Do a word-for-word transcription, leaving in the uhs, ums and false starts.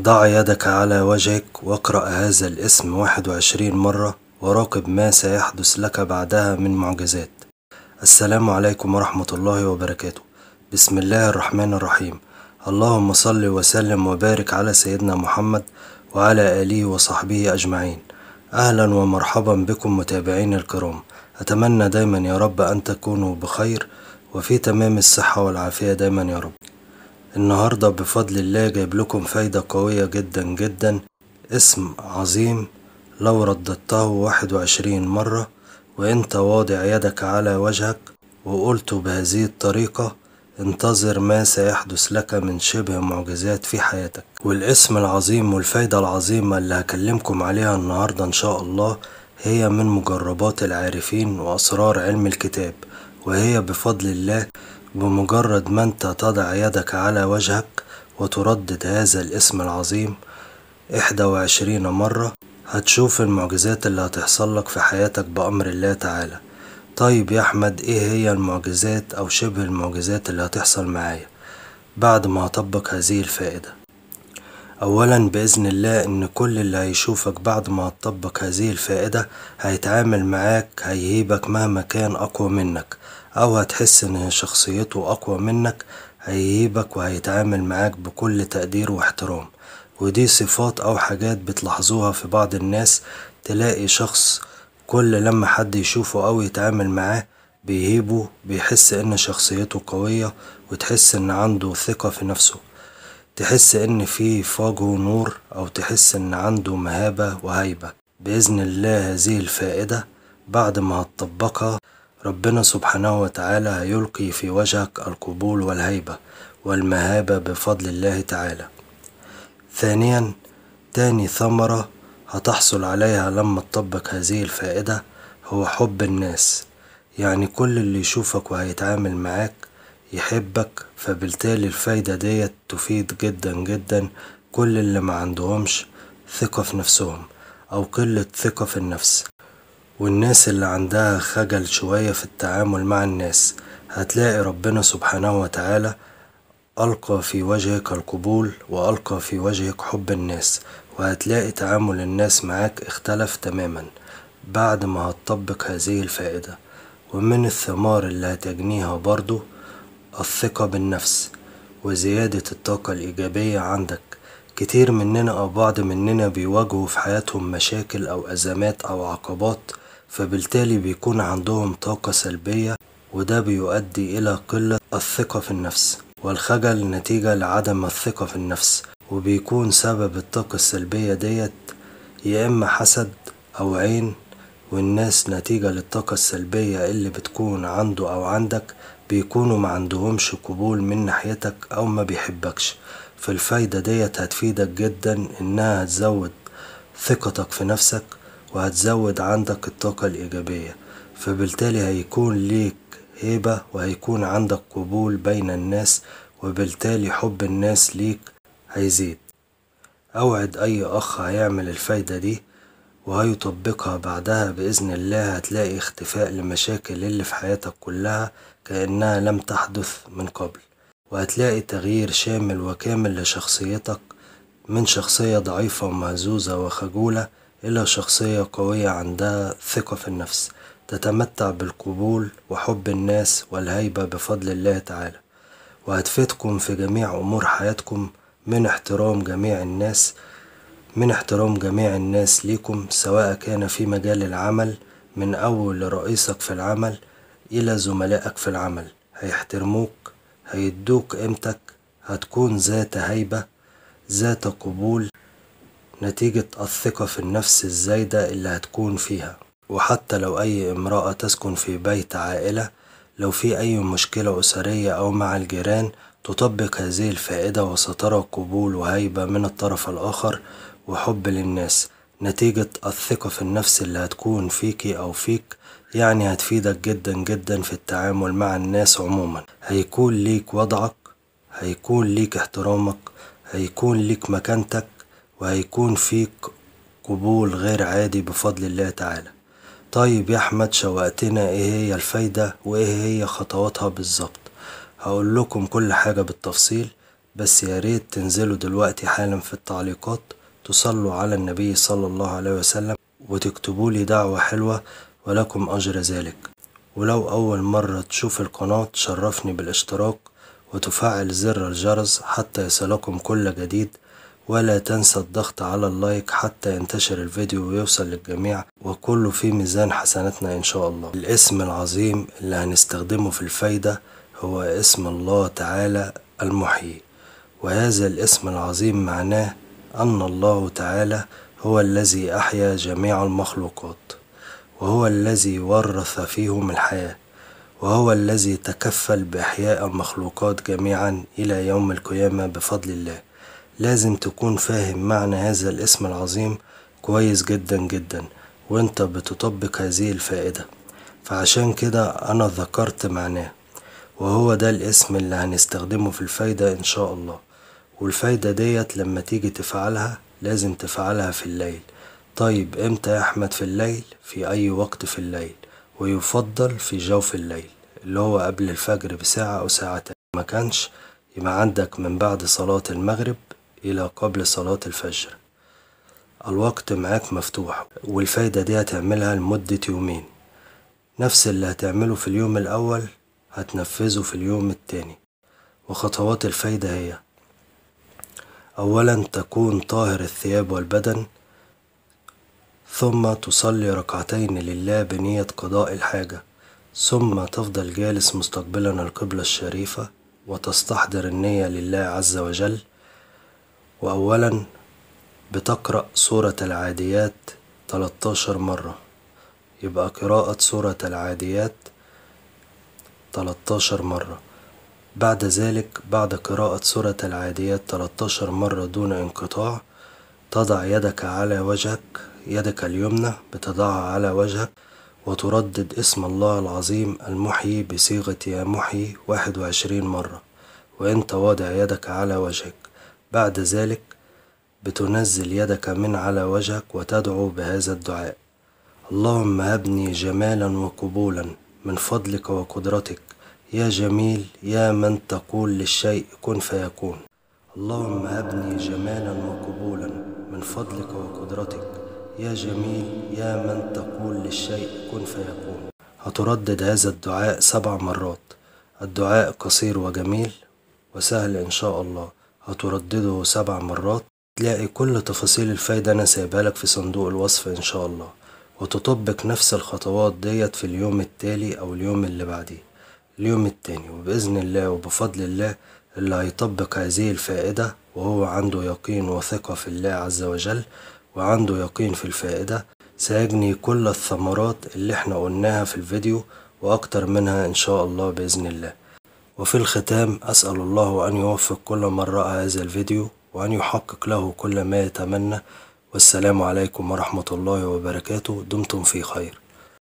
ضع يدك على وجهك واقرأ هذا الاسم واحد وعشرين مرة وراقب ما سيحدث لك بعدها من معجزات. السلام عليكم ورحمة الله وبركاته. بسم الله الرحمن الرحيم. اللهم صل وسلم وبارك على سيدنا محمد وعلى آله وصحبه أجمعين. أهلا ومرحبا بكم متابعين الكرام. أتمنى دايما يا رب أن تكونوا بخير وفي تمام الصحة والعافية دايما يا رب. النهاردة بفضل الله جايب لكم فايدة قوية جدا جدا، اسم عظيم لو رددته واحد وعشرين مرة وانت واضع يدك على وجهك وقلته بهذه الطريقة، انتظر ما سيحدث لك من شبه معجزات في حياتك. والاسم العظيم والفايدة العظيمة اللي هكلمكم عليها النهاردة ان شاء الله هي من مجربات العارفين وأسرار علم الكتاب، وهي بفضل الله بمجرد ما انت تضع يدك على وجهك وتردد هذا الاسم العظيم احدى وعشرين مرة هتشوف المعجزات اللي هتحصل لك في حياتك بأمر الله تعالى. طيب يا أحمد، ايه هي المعجزات او شبه المعجزات اللي هتحصل معايا بعد ما هطبق هذه الفائدة؟ اولا بإذن الله ان كل اللي هيشوفك بعد ما هتطبق هذه الفائدة هيتعامل معاك، هيهيبك مهما كان اقوى منك او هتحس ان شخصيته اقوى منك، هيهيبك وهيتعامل معاك بكل تقدير واحترام. ودي صفات او حاجات بتلاحظوها في بعض الناس، تلاقي شخص كل لما حد يشوفه او يتعامل معاه بيهيبه، بيحس ان شخصيته قوية وتحس ان عنده ثقة في نفسه، تحس ان في في وجهه نور او تحس ان عنده مهابة وهيبة. بإذن الله هذه الفائدة بعد ما هتطبقها ربنا سبحانه وتعالى هيلقي في وجهك القبول والهيبة والمهابة بفضل الله تعالى. ثانيا، تاني ثمرة هتحصل عليها لما تطبق هذه الفائدة هو حب الناس. يعني كل اللي يشوفك وهيتعامل معاك يحبك، فبالتالي الفايدة دي تفيد جدا جدا كل اللي ما عندهمش ثقة في نفسهم او قلة ثقة في النفس، والناس اللي عندها خجل شوية في التعامل مع الناس. هتلاقي ربنا سبحانه وتعالى ألقى في وجهك القبول وألقى في وجهك حب الناس، وهتلاقي تعامل الناس معاك اختلف تماما بعد ما هتطبق هذه الفائدة. ومن الثمار اللي هتجنيها برضو الثقة بالنفس وزيادة الطاقة الإيجابية عندك. كتير مننا أو بعض مننا بيواجهوا في حياتهم مشاكل أو أزمات أو عقبات، فبالتالي بيكون عندهم طاقة سلبية، وده بيؤدي إلى قلة الثقة في النفس والخجل نتيجة لعدم الثقة في النفس. وبيكون سبب الطاقة السلبية ديت يا إما حسد أو عين، والناس نتيجة للطاقة السلبية اللي بتكون عنده أو عندك بيكونوا ما عندهمش قبول من ناحيتك أو ما بيحبكش. فالفايدة ديت هتفيدك جدا إنها هتزود ثقتك في نفسك وهتزود عندك الطاقة الإيجابية، فبالتالي هيكون ليك هيبة وهيكون عندك قبول بين الناس، وبالتالي حب الناس ليك هيزيد. أوعد أي أخ هيعمل الفايدة دي وهيطبقها بعدها بإذن الله هتلاقي اختفاء لمشاكل اللي في حياتك كلها كأنها لم تحدث من قبل، وهتلاقي تغيير شامل وكامل لشخصيتك من شخصية ضعيفة ومهزوزة وخجولة إلى شخصية قوية عندها ثقة في النفس، تتمتع بالقبول وحب الناس والهيبة بفضل الله تعالى. وهتفيدكم في جميع أمور حياتكم من احترام جميع الناس، من احترام جميع الناس ليكم، سواء كان في مجال العمل من أول رئيسك في العمل إلى زملائك في العمل، هيحترموك، هيدوك قيمتك، هتكون ذات هيبة ذات قبول نتيجة الثقة في النفس الزايدة اللي هتكون فيها. وحتى لو أي امرأة تسكن في بيت عائلة، لو في أي مشكلة أسرية أو مع الجيران، تطبق هذه الفائدة وسترى قبول وهيبة من الطرف الآخر وحب للناس نتيجة الثقة في النفس اللي هتكون فيكي أو فيك. يعني هتفيدك جدا جدا في التعامل مع الناس عموما، هيكون ليك وضعك، هيكون ليك احترامك، هيكون ليك مكانتك، وهيكون فيك قبول غير عادي بفضل الله تعالى. طيب يا أحمد، شوقتنا ايه هي الفايدة وايه هي خطواتها بالظبط. هقول لكم كل حاجة بالتفصيل بس يا ريت تنزلوا دلوقتي حالا في التعليقات تصلوا على النبي صلى الله عليه وسلم وتكتبوا لي دعوة حلوة ولكم أجر ذلك. ولو أول مرة تشوف القناة تشرفني بالاشتراك وتفعل زر الجرس حتى يصلكم كل جديد، ولا تنسى الضغط على اللايك حتى ينتشر الفيديو ويوصل للجميع، وكله في ميزان حسناتنا إن شاء الله. الاسم العظيم اللي هنستخدمه في الفايدة هو اسم الله تعالى المحيي، وهذا الاسم العظيم معناه أن الله تعالى هو الذي أحيا جميع المخلوقات، وهو الذي ورث فيهم الحياة، وهو الذي تكفل بإحياء المخلوقات جميعا إلى يوم القيامة بفضل الله. لازم تكون فاهم معنى هذا الاسم العظيم كويس جدا جدا وانت بتطبق هذه الفائدة، فعشان كده أنا ذكرت معناه، وهو ده الاسم اللي هنستخدمه في الفايدة إن شاء الله. والفايدة ديت لما تيجي تفعلها لازم تفعلها في الليل. طيب امتى يا أحمد؟ في الليل، في أي وقت في الليل، ويفضل في جوف الليل اللي هو قبل الفجر بساعة أو ساعتين. ما كانش يبقى عندك من بعد صلاة المغرب إلى قبل صلاة الفجر، الوقت معاك مفتوح. والفايدة دي هتعملها لمدة يومين، نفس اللي هتعمله في اليوم الأول هتنفذه في اليوم التاني. وخطوات الفايدة هي: أولا تكون طاهر الثياب والبدن، ثم تصلي ركعتين لله بنية قضاء الحاجة، ثم تفضل جالس مستقبلا القبلة الشريفة وتستحضر النية لله عز وجل. وأولا بتقرأ سورة العاديات ثلاث عشرة مرة، يبقى قراءة سورة العاديات ثلاث عشرة مرة. بعد ذلك بعد قراءة سورة العاديات ثلاث عشرة مرة دون انقطاع تضع يدك على وجهك، يدك اليمنى بتضعها على وجهك وتردد اسم الله العظيم المحيي بصيغة يا محيي واحد وعشرين مرة وانت واضع يدك على وجهك. بعد ذلك بتنزل يدك من على وجهك وتدعو بهذا الدعاء: اللهم هبني جمالا وقبولا من فضلك وقدرتك، يا جميل يا من تقول للشيء كن فيكون. اللهم هبني جمالا وقبولا من فضلك وقدرتك، يا جميل يا من تقول للشيء كن فيكون. هتردد هذا الدعاء سبع مرات، الدعاء قصير وجميل وسهل إن شاء الله، هتردده سبع مرات. تلاقي كل تفاصيل الفايدة أنا سايبها لك في صندوق الوصف إن شاء الله. وتطبق نفس الخطوات ديت في اليوم التالي أو اليوم اللي بعديه، اليوم التاني، وبإذن الله وبفضل الله اللي هيطبق هذه الفائدة وهو عنده يقين وثقة في الله عز وجل وعنده يقين في الفائدة سيجني كل الثمرات اللي احنا قلناها في الفيديو وأكتر منها إن شاء الله بإذن الله. وفي الختام أسأل الله أن يوفق كل من رأى هذا الفيديو وأن يحقق له كل ما يتمنى، والسلام عليكم ورحمة الله وبركاته، دمتم في خير.